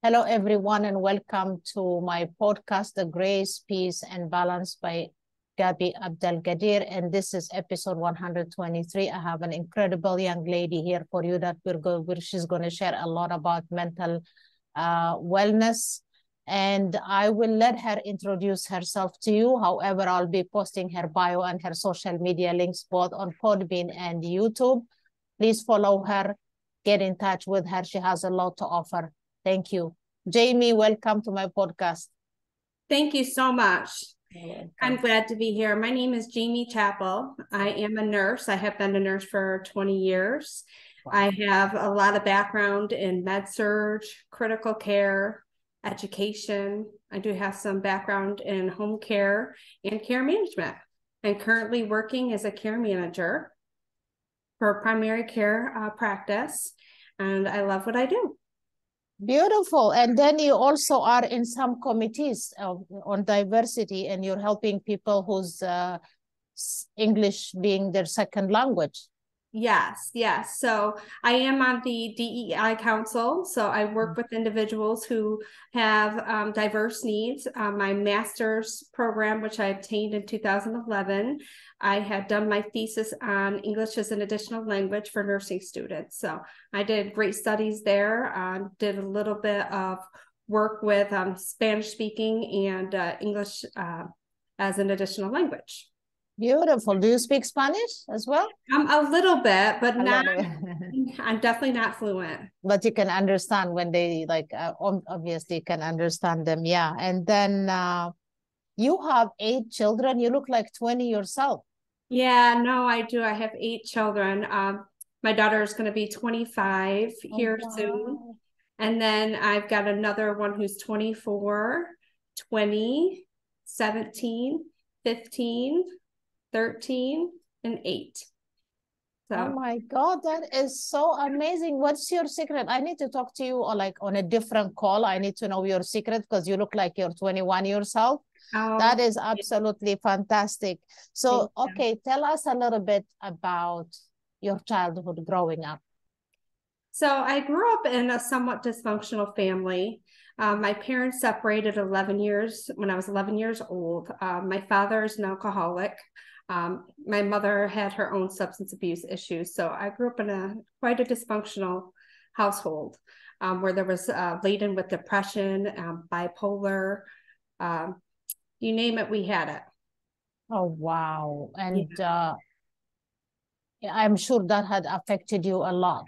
Hello, everyone, and welcome to my podcast, The Grace, Peace, and Balance by Gaby Abdelgadir. And this is episode 123. I have an incredible young lady here for you that she's going to share a lot about mental wellness. And I will let her introduce herself to you. However, I'll be posting her bio and her social media links both on Podbean and YouTube. Please follow her. Get in touch with her. She has a lot to offer. Thank you. Jaymie, welcome to my podcast. Thank you so much. I'm glad to be here. My name is Jaymie Chapple. I am a nurse. I have been a nurse for 20 years. Wow. I have a lot of background in med-surg, critical care, education. I do have some background in home care and care management. I'm currently working as a care manager for a primary care practice, and I love what I do. Beautiful. And then you also are in some committees on diversity, and you're helping people whose English being their second language. Yes. So I am on the DEI Council. So I work with individuals who have diverse needs. My master's program, which I obtained in 2011, I had done my thesis on English as an additional language for nursing students. So I did great studies there, did a little bit of work with Spanish speaking and English as an additional language. Beautiful. Do you speak Spanish as well? A little bit, but not. I'm definitely not fluent. But you can understand when they obviously you can understand them. Yeah. And then you have 8 children. You look like 20 yourself. Yeah, no, I do. I have 8 children. My daughter is going to be 25 here soon. And then I've got another one who's 24, 20, 17, 15, 13 and 8. So. Oh my God, that is so amazing. What's your secret? I need to talk to you on a different call. I need to know your secret because you look like you're 21 yourself. Oh, that is absolutely fantastic. So, okay, tell us a little bit about your childhood growing up. So I grew up in a somewhat dysfunctional family. My parents separated 11 years when I was 11 years old. My father is an alcoholic. My mother had her own substance abuse issues. So I grew up in quite a dysfunctional household where there was laden with depression, bipolar, you name it, we had it. Oh, wow. And I'm sure that had affected you a lot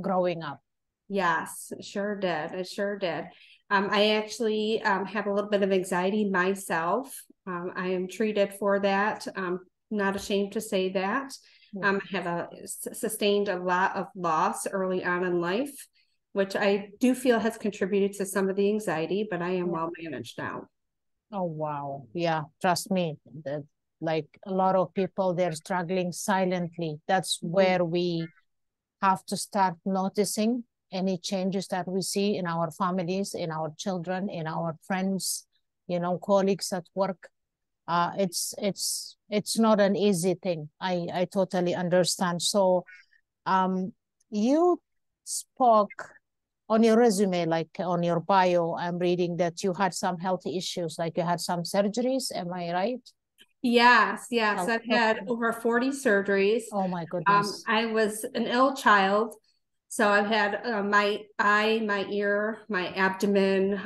growing up. Yes, it sure did. It sure did. I actually have a little bit of anxiety myself. I am treated for that. I'm not ashamed to say that. I have sustained a lot of loss early on in life, which I do feel has contributed to some of the anxiety, but I am well managed now. Oh, wow. Yeah, trust me. Like a lot of people, they're struggling silently. That's where we have to start noticing any changes that we see in our families, in our children, in our friends, colleagues at work. It's not an easy thing. I totally understand. So you spoke on your resume, on your bio, I'm reading that you had some health issues, you had some surgeries. Am I right? Yes. Okay. I've had over 40 surgeries. Oh my goodness. I was an ill child. So I've had my eye, my ear, my abdomen,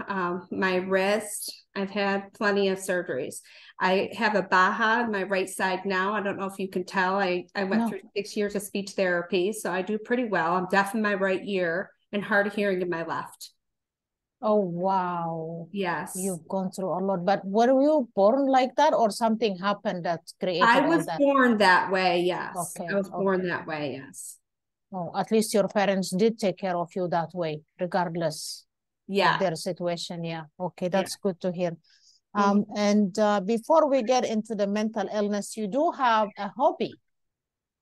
my wrist. I've had plenty of surgeries. I have a Baha on my right side now. I don't know if you can tell. I went through 6 years of speech therapy, so I do pretty well. I'm deaf in my right ear and hard of hearing in my left. Oh, wow. Yes. You've gone through a lot. But were you born like that or something happened that created that? I was born that way, yes. Okay. I was born that way, yes. Oh, at least your parents did take care of you that way, regardless of their situation. Yeah. Okay. That's good to hear. And before we get into the mental illness, you do have a hobby.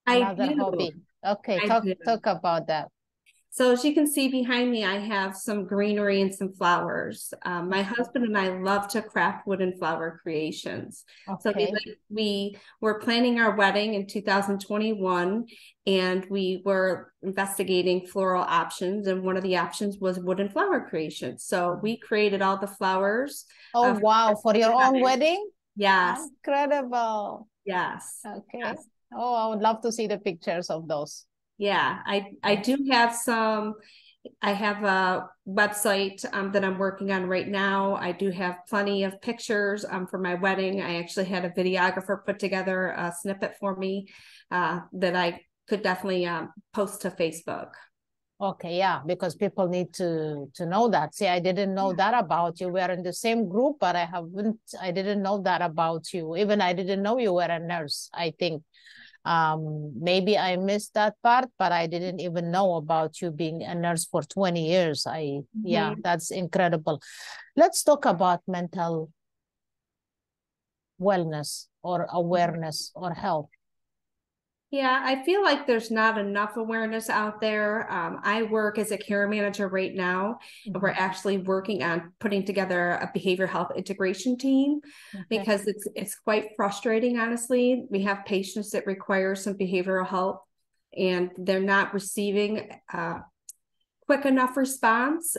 I do. Hobby. Okay. Talk about that. So as you can see behind me, I have some greenery and some flowers. My husband and I love to craft wood and flower creations. Okay. So we were planning our wedding in 2021, and we were investigating floral options. And one of the options was wood and flower creations. So we created all the flowers. Oh, wow. For your own wedding? Yes. Incredible. Yes. Okay. Yes. Oh, I would love to see the pictures of those. Yeah, I do have some. I have a website that I'm working on right now. I do have plenty of pictures for my wedding. I actually had a videographer put together a snippet for me that I could definitely post to Facebook. Okay, yeah, because people need to know that. See, I didn't know that about you. We're in the same group, but I didn't know that about you. Even I didn't know you were a nurse, I think. Maybe I missed that part, but I didn't even know about you being a nurse for 20 years. Yeah, that's incredible. Let's talk about mental wellness or awareness or health. Yeah, I feel like there's not enough awareness out there. I work as a care manager right now, and we're actually working on putting together a behavioral health integration team because it's quite frustrating, honestly. We have patients that require some behavioral help, and they're not receiving quick enough response.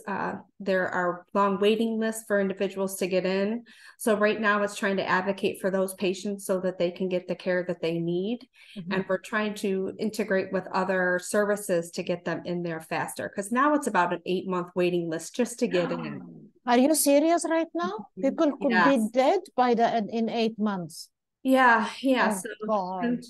There are long waiting lists for individuals to get in. So right now it's trying to advocate for those patients so that they can get the care that they need. And we're trying to integrate with other services to get them in there faster. Because now it's about an 8-month waiting list just to get in. Are you serious right now? People could be dead by in 8 months. Yeah, yeah. Oh, so, God.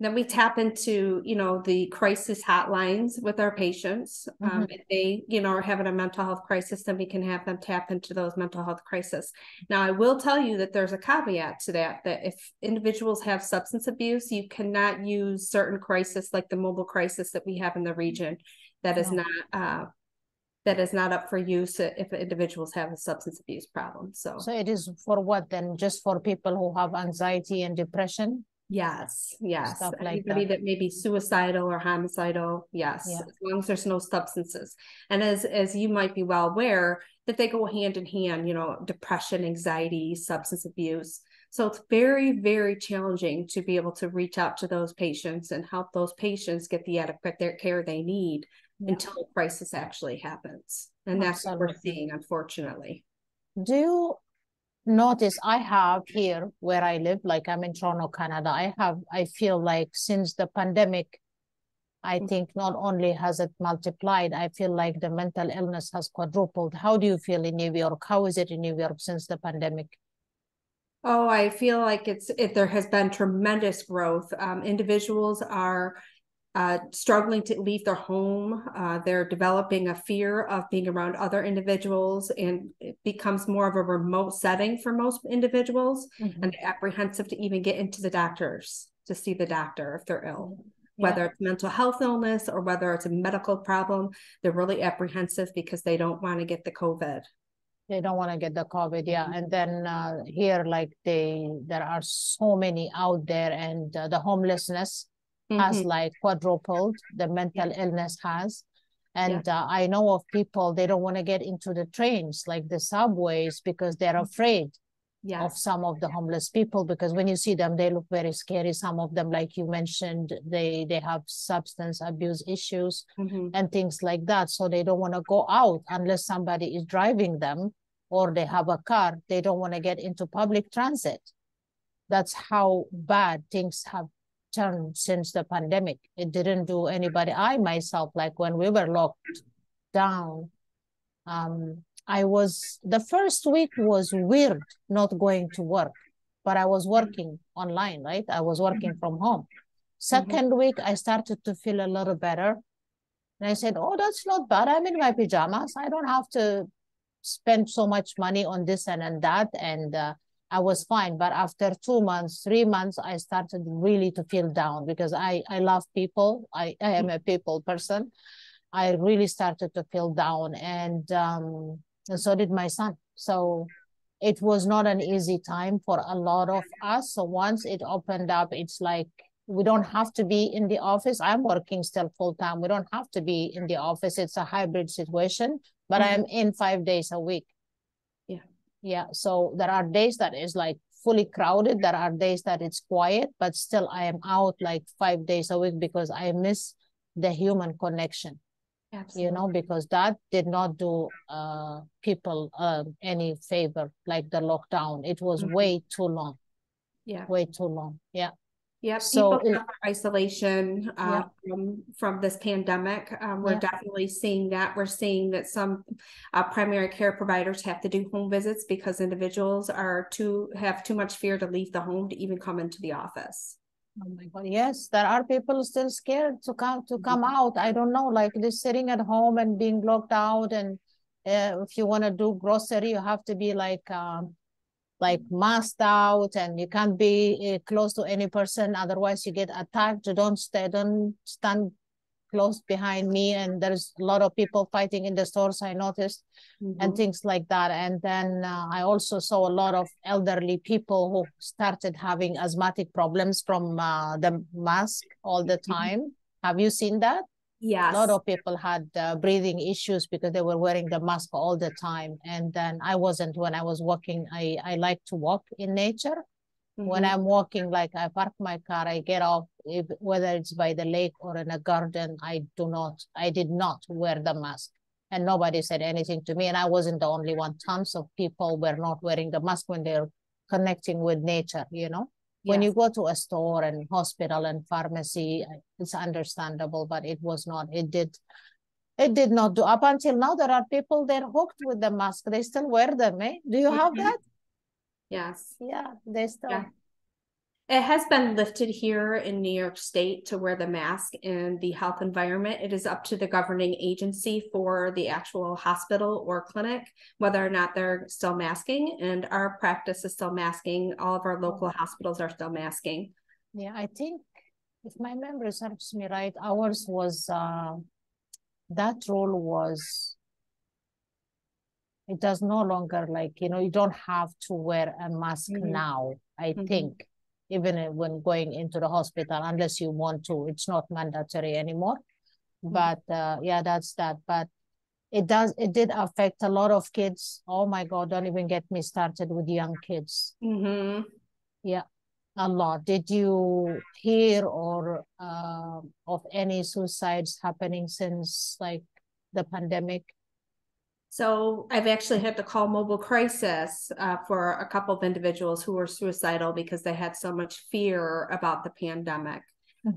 Then we tap into, you know, the crisis hotlines with our patients. If they, you know, are having a mental health crisis, then we can have them tap into those mental health crises. Now, I will tell you that there's a caveat to that, that if individuals have substance abuse, you cannot use certain crises like the mobile crisis that we have in the region. That is not up for use if individuals have a substance abuse problem. So it is for what then? Just for people who have anxiety and depression? Yes, yes. Like anybody that may be suicidal or homicidal, yes, as long as there's no substances. And as you might be well aware, that they go hand in hand, you know, depression, anxiety, substance abuse. So it's very, very challenging to be able to reach out to those patients and help those patients get the adequate care they need until the crisis actually happens. And that's what we're seeing, unfortunately. Do you notice I have here where I live, like I'm in Toronto, Canada, I feel like since the pandemic, I think not only has it multiplied, I feel like the mental illness has quadrupled. How do you feel in New York? How is it in New York since the pandemic? Oh, I feel like there has been tremendous growth. Individuals are struggling to leave their home. They're developing a fear of being around other individuals, and it becomes more of a remote setting for most individuals, and they're apprehensive to even get into the doctors to see the doctor if they're ill, whether it's mental health illness or whether it's a medical problem. They're really apprehensive because they don't want to get the COVID. They don't want to get the COVID, And then here, like there are so many out there, and the homelessness has like quadrupled, the mental illness has. And I know of people, they don't want to get into the trains, like the subways, because they're afraid of some of the homeless people, because when you see them, they look very scary. Some of them, like you mentioned, they have substance abuse issues and things like that. So they don't want to go out unless somebody is driving them or they have a car. They don't want to get into public transit. That's how bad things have turned since the pandemic. It didn't do anybody. I myself, like when we were locked down, the first week was weird, not going to work, but I was working online, right? I was working from home. Second week, I started to feel a little better. And I said, oh, that's not bad. I'm in my pajamas. I don't have to spend so much money on this and that. And I was fine. But after 2 months, 3 months, I started really to feel down because I love people. I am a people person. I really started to feel down, and so did my son. So it was not an easy time for a lot of us. So once it opened up, it's like We don't have to be in the office. I'm working still full time. We don't have to be in the office. It's a hybrid situation, but I'm in 5 days a week. Yeah. Yeah. So there are days that is like fully crowded. There are days that it's quiet, but still I am out like 5 days a week because I miss the human connection. Absolutely. You know, because that did not do people any favor, like the lockdown. It was way too long. Yeah. Way too long. Yeah. Yeah. So people isolation from this pandemic. We're definitely seeing that. We're seeing that some primary care providers have to do home visits because individuals are have too much fear to leave the home to even come into the office. Oh my God. Yes, there are people still scared to come out. I don't know, like just sitting at home and being locked out. And if you want to do grocery, you have to be like masked out, and you can't be close to any person. Otherwise, you get attacked. You don't stand close behind me. And there's a lot of people fighting in the stores, I noticed, and things like that. And then I also saw a lot of elderly people who started having asthmatic problems from the mask all the time. Have you seen that? Yes. A lot of people had breathing issues because they were wearing the mask all the time. And then I wasn't when I was walking. I like to walk in nature. When I'm walking, like I park my car, I get off, whether it's by the lake or in a garden, I did not wear the mask. And nobody said anything to me. And I wasn't the only one. Tons of people were not wearing the mask when they're connecting with nature, you know. When you go to a store and hospital and pharmacy, it's understandable, but it was not. It did not do. Up until now, there are people, they're hooked with the mask. They still wear them, eh? Do you have that? Yes. Yeah, they still. Yeah. It has been lifted here in New York State to wear the mask in the health environment. It is up to the governing agency for the actual hospital or clinic, whether or not they're still masking. And our practice is still masking. All of our local hospitals are still masking. Yeah, I think if my memory serves me right, ours was, that rule was, it does no longer, like, you know, you don't have to wear a mask now, I think. Even when going into the hospital, unless you want to, it's not mandatory anymore. But yeah, that's that. But it did affect a lot of kids. Oh my God, don't even get me started with young kids. Yeah, a lot. Did you hear or of any suicides happening since like the pandemic? So I've actually had to call mobile crisis for a couple of individuals who were suicidal because they had so much fear about the pandemic.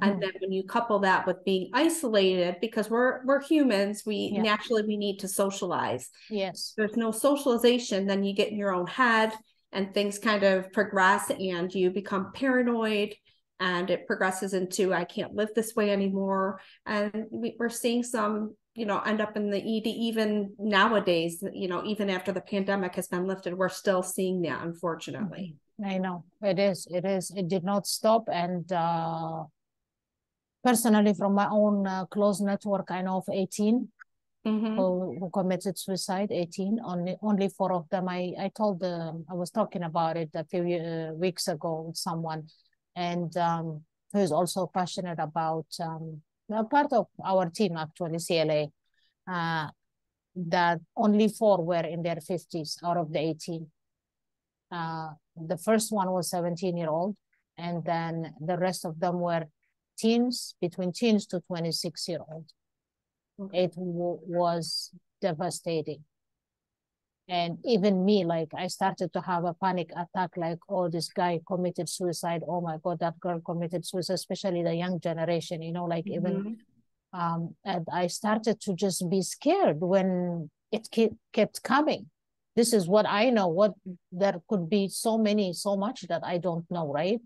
And then when you couple that with being isolated, because we're humans, naturally we need to socialize. Yes. There's no socialization, then you get in your own head and things kind of progress and you become paranoid. And it progresses into, I can't live this way anymore. And we're seeing some, you know, end up in the ED even nowadays, you know, even after the pandemic has been lifted, we're still seeing that, unfortunately. I know. It is. It did not stop. And personally, from my own close network, I know of 18 who committed suicide, 18. Only four of them. I was talking about it a few weeks ago with someone. And who's also passionate about part of our team, actually, CLA, that only four were in their 50s out of the 18. The first one was 17-year-old, and then the rest of them were teens, between teens to 26-year-old. Okay. It was devastating. And even me, like, I started to have a panic attack, like, oh, this guy committed suicide. Oh, my God, that girl committed suicide, especially the young generation, you know, like even. And I started to just be scared when it kept coming. This is what I know, what there could be so much that I don't know, right?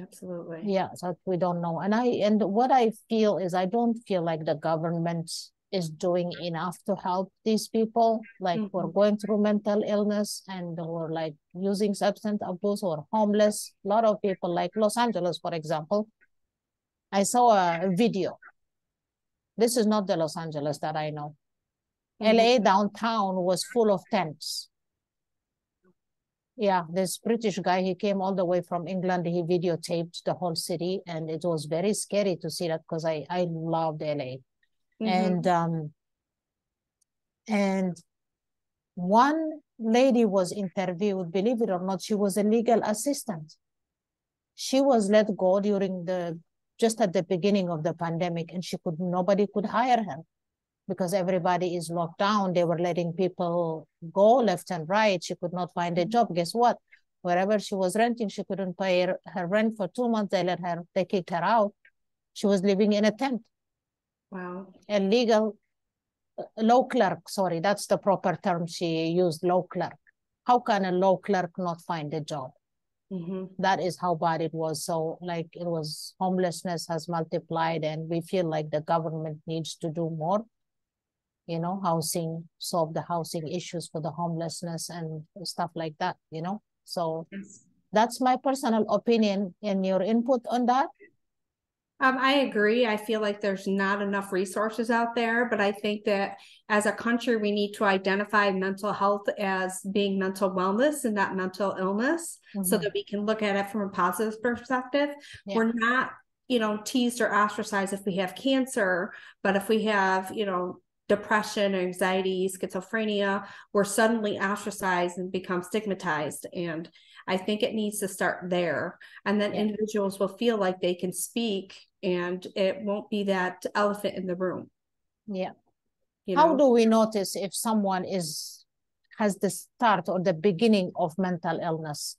Absolutely. Yeah, so we don't know. And what I feel is I don't feel like the government is doing enough to help these people, like who are going through mental illness and who are like using substance abuse or homeless. A lot of people, like Los Angeles, for example, I saw a video. This is not the Los Angeles that I know. LA downtown was full of tents. Yeah, this British guy, he came all the way from England. He videotaped the whole city, and it was very scary to see that because I loved LA. Mm-hmm. And one lady was interviewed, believe it or not, she was a legal assistant. She was let go during the, just at the beginning of the pandemic, and she could, nobody could hire her because everybody is locked down. They were letting people go left and right. She could not find a job. Guess what? Wherever she was renting, she couldn't pay her rent for 2 months. They kicked her out. She was living in a tent. Wow. A legal, law clerk, sorry, that's the proper term she used, law clerk. How can a law clerk not find a job? Mm-hmm. That is how bad it was. So like it was, homelessness has multiplied, and we feel like the government needs to do more. You know, housing, solve the housing issues for the homelessness and stuff like that, you know. So yes, that's my personal opinion, and your input on that. I agree. I feel like there's not enough resources out there, but I think that as a country, we need to identify mental health as being mental wellness and not mental illness, mm-hmm, so that we can look at it from a positive perspective. Yeah. We're not, you know, teased or ostracized if we have cancer, but if we have, you know, depression, anxiety, schizophrenia, we're suddenly ostracized and become stigmatized. And I think it needs to start there. And then individuals will feel like they can speak, and it won't be that elephant in the room. Yeah. You know? How do we notice if someone has the start or the beginning of mental illness?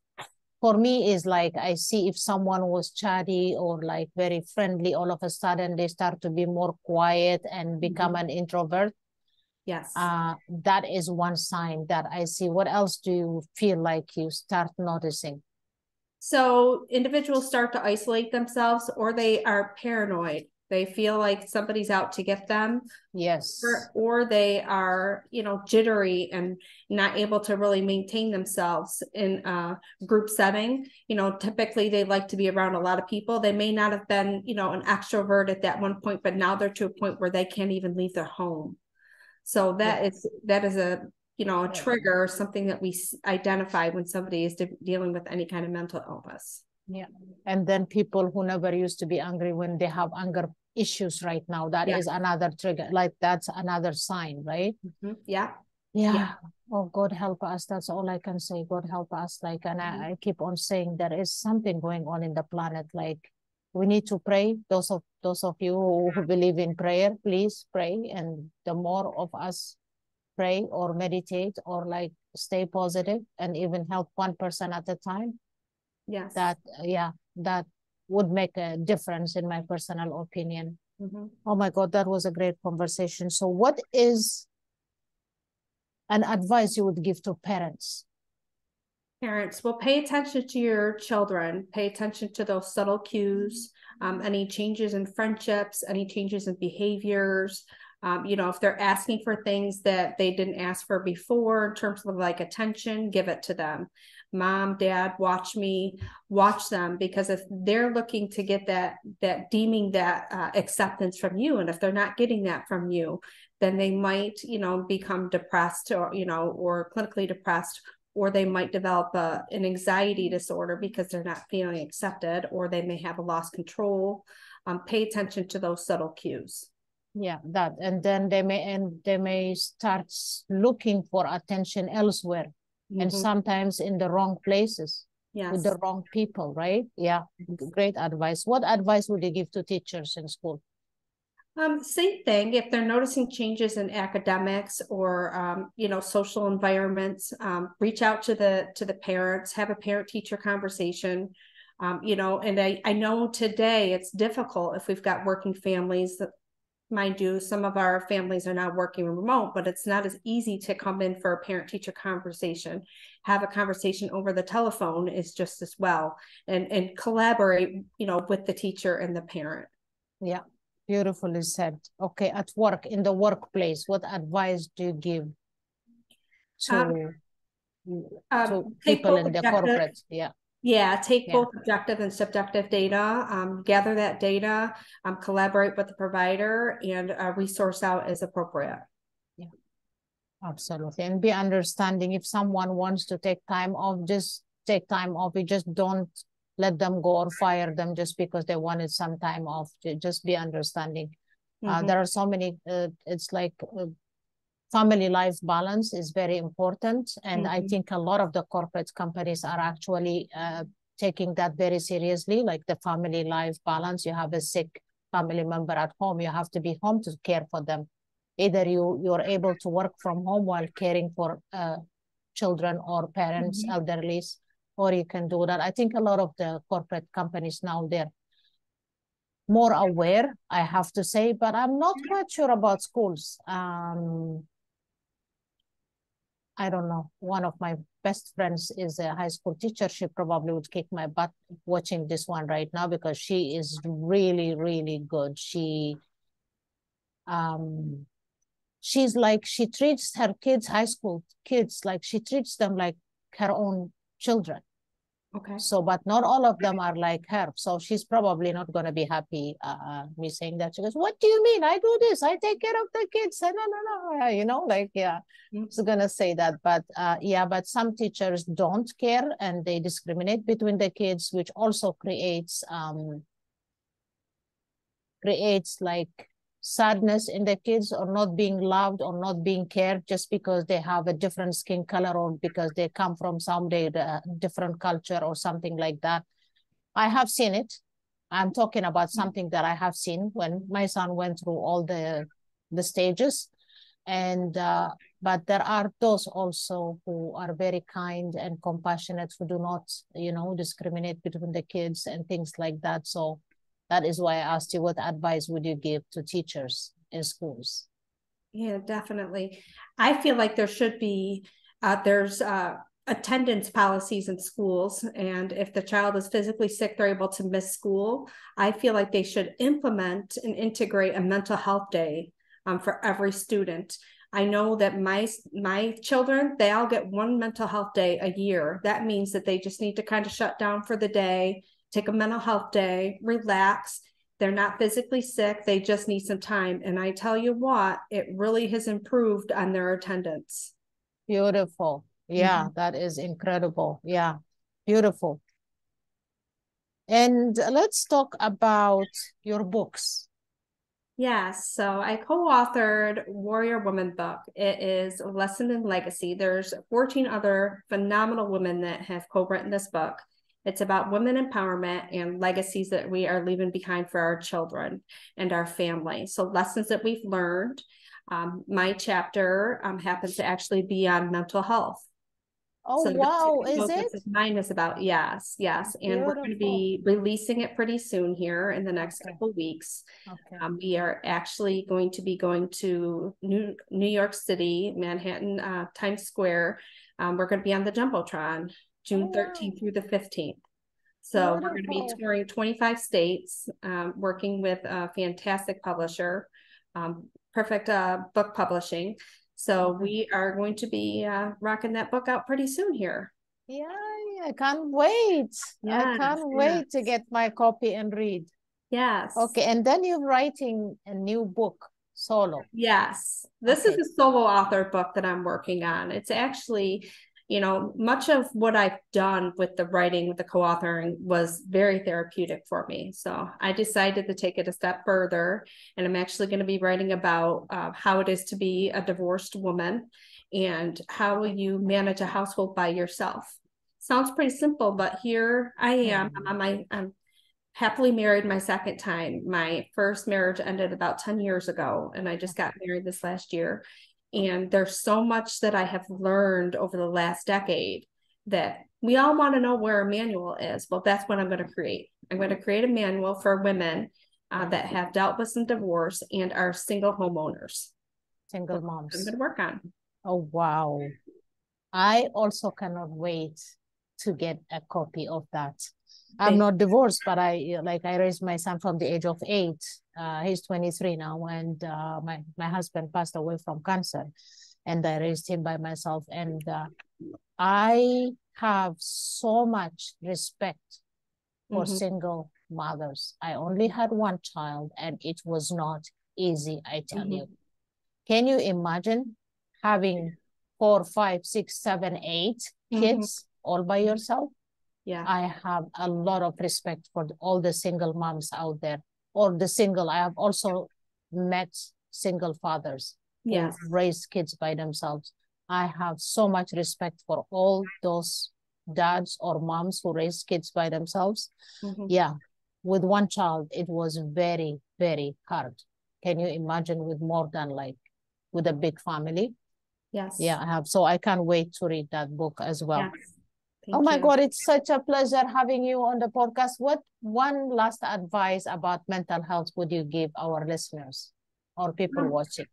For me, is like, I see if someone was chatty or like very friendly, all of a sudden they start to be more quiet and become, mm-hmm, an introvert. Yes. That is one sign that I see. What else do you feel like you start noticing? So individuals start to isolate themselves, or they are paranoid. They feel like somebody's out to get them. Yes. Or they are, you know, jittery and not able to really maintain themselves in a group setting. You know, typically they like to be around a lot of people. They may not have been, you know, an extrovert at that one point, but now they're to a point where they can't even leave their home. So that is a, you know, a trigger or something that we identify when somebody is dealing with any kind of mental illness. Yeah. And then people who never used to be angry, when they have anger issues right now, that is another trigger. Like that's another sign, right? Mm-hmm. Yeah. Yeah. Yeah. Oh, God help us. That's all I can say. God help us. Like, and mm-hmm, I keep on saying there is something going on in the planet. Like we need to pray. Those of you who believe in prayer, please pray. And the more of us pray or meditate or like stay positive and even help one person at a time. Yes. That would make a difference in my personal opinion. Mm-hmm. Oh my God, that was a great conversation. So what is an advice you would give to parents? Parents, well, pay attention to your children, pay attention to those subtle cues, any changes in friendships, any changes in behaviors. You know, if they're asking for things that they didn't ask for before, in terms of like attention, give it to them. Mom, dad, watch them, because if they're looking to get that acceptance from you, and if they're not getting that from you, then they might, you know, become depressed or, you know, or clinically depressed, or they might develop an anxiety disorder because they're not feeling accepted, or they may have a lost control. Pay attention to those subtle cues. Yeah, that. And then they may start looking for attention elsewhere. Mm-hmm. And sometimes in the wrong places, with the wrong people, right? Yeah, great advice. What advice would you give to teachers in school? Same thing. If they're noticing changes in academics or, you know, social environments, reach out to the parents, have a parent-teacher conversation. You know, and I know today it's difficult if we've got working families. Mind you, some of our families are now working remote, but it's not as easy to come in for a parent-teacher conversation. Have a conversation over the telephone is just as well, and collaborate, you know, with the teacher and the parent. Yeah, beautifully said. Okay, at work, in the workplace, what advice do you give to people in the corporate? Yeah. Yeah, take both objective and subjective data, gather that data, collaborate with the provider, and resource out as appropriate. Yeah. Absolutely. And be understanding. If someone wants to take time off, just take time off. We just don't let them go or fire them just because they wanted some time off. Just be understanding. There are so many, it's like family life balance is very important. And I think a lot of the corporate companies are actually taking that very seriously, like the family life balance. You have a sick family member at home, you have to be home to care for them. Either you're able to work from home while caring for children or parents, elderlies, or you can do that. I think a lot of the corporate companies now, they're more aware, I have to say, but I'm not quite sure about schools. I don't know. One of my best friends is a high school teacher. She probably would kick my butt watching this one right now because she is really, really good. She's like, she treats her kids, high school kids, like she treats them like her own children. Okay. So, but not all of them are like her. So she's probably not going to be happy me saying that. She goes, what do you mean? I do this. I take care of the kids. No, no, no. You know, like, yeah, she's going to say that. But yeah, but some teachers don't care and they discriminate between the kids, which also creates, like sadness in the kids, or not being loved or not being cared just because they have a different skin color or because they come from some different culture or something like that. I have seen it. I'm talking about something that I have seen when my son went through all the stages. And but there are those also who are very kind and compassionate, who do not, you know, discriminate between the kids and things like that. So that is why I asked you, what advice would you give to teachers in schools? Yeah, definitely. I feel like there should be, there's attendance policies in schools. And if the child is physically sick, they're able to miss school. I feel like they should implement and integrate a mental health day for every student. I know that my children, they all get one mental health day a year. That means that they just need to kind of shut down for the day, take a mental health day, relax. They're not physically sick. They just need some time. And I tell you what, it really has improved on their attendance. Beautiful. Yeah, that is incredible. Yeah, beautiful. And let's talk about your books. Yes. So I co-authored Warrior Woman book. It is a lesson in legacy. There's 14 other phenomenal women that have co-written this book. It's about women empowerment and legacies that we are leaving behind for our children and our family. So lessons that we've learned. My chapter happens to actually be on mental health. Oh, so wow, is it? Mine is about, yes, yes. And beautiful. We're going to be releasing it pretty soon here in the next couple of weeks. Okay. We are actually going to be going to New York City, Manhattan, Times Square. We're going to be on the Jumbotron. June 13th through the 15th. So we're going to be touring 25 states, working with a fantastic publisher, Perfect Book Publishing. So we are going to be rocking that book out pretty soon here. Yeah, I can't wait. Yes, I can't wait to get my copy and read. Yes. Okay, and then you're writing a new book. Solo. Yes. This is a solo author book that I'm working on. It's actually... You know, much of what I've done with the writing, with the co-authoring, was very therapeutic for me. So I decided to take it a step further, and I'm actually going to be writing about how it is to be a divorced woman and how you manage a household by yourself. Sounds pretty simple, but here I am. I'm happily married my second time. My first marriage ended about 10 years ago, and I just got married this last year. And there's so much that I have learned over the last decade that we all want to know where a manual is. Well, that's what I'm going to create. I'm going to create a manual for women that have dealt with some divorce and are single homeowners. Single moms. I'm going to work on. Oh, wow. I also cannot wait to get a copy of that. I'm not divorced, but I raised my son from the age of 8. He's 23 now, and my husband passed away from cancer, and I raised him by myself. And I have so much respect for single mothers. I only had one child, and it was not easy, I tell you. Can you imagine having 4, 5, 6, 7, 8 kids all by yourself. Yeah, I have a lot of respect for all the single moms out there, or the single. I have also met single fathers who raise kids by themselves. I have so much respect for all those dads or moms who raise kids by themselves. Yeah, with one child, it was very, very hard. Can you imagine with more than like with a big family? Yes. Yeah, I have. So I can't wait to read that book as well. Yes. Oh my God, it's such a pleasure having you on the podcast. What one last advice about mental health would you give our listeners or people watching?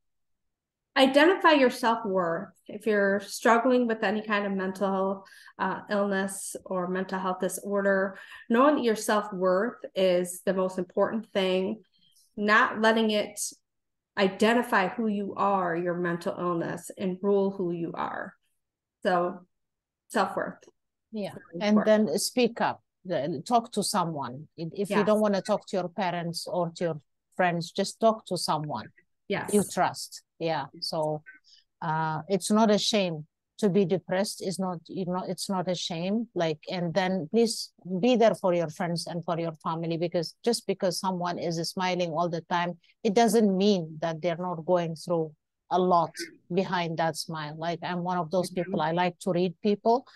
Identify your self-worth. If you're struggling with any kind of mental illness or mental health disorder, knowing that your self-worth is the most important thing, not letting it identify who you are, your mental illness, and rule who you are. So self-worth. Yeah. And then speak up, talk to someone. If you don't want to talk to your parents or to your friends, just talk to someone you trust. Yeah. So it's not a shame to be depressed. It's not, you know, it's not a shame. Like, and then please be there for your friends and for your family, because just because someone is smiling all the time, it doesn't mean that they're not going through a lot behind that smile. Like, I'm one of those people. I like to read people.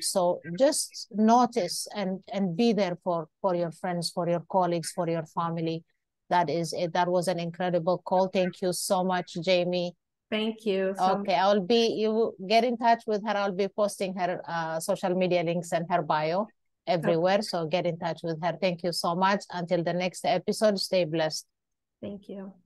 So just notice and be there for your friends, for your colleagues, for your family. That is it. That was an incredible call. Thank you so much, Jaymie. Thank you. Okay, I'll be, you get in touch with her. I'll be posting her social media links and her bio everywhere. So get in touch with her. Thank you so much. Until the next episode, stay blessed. Thank you.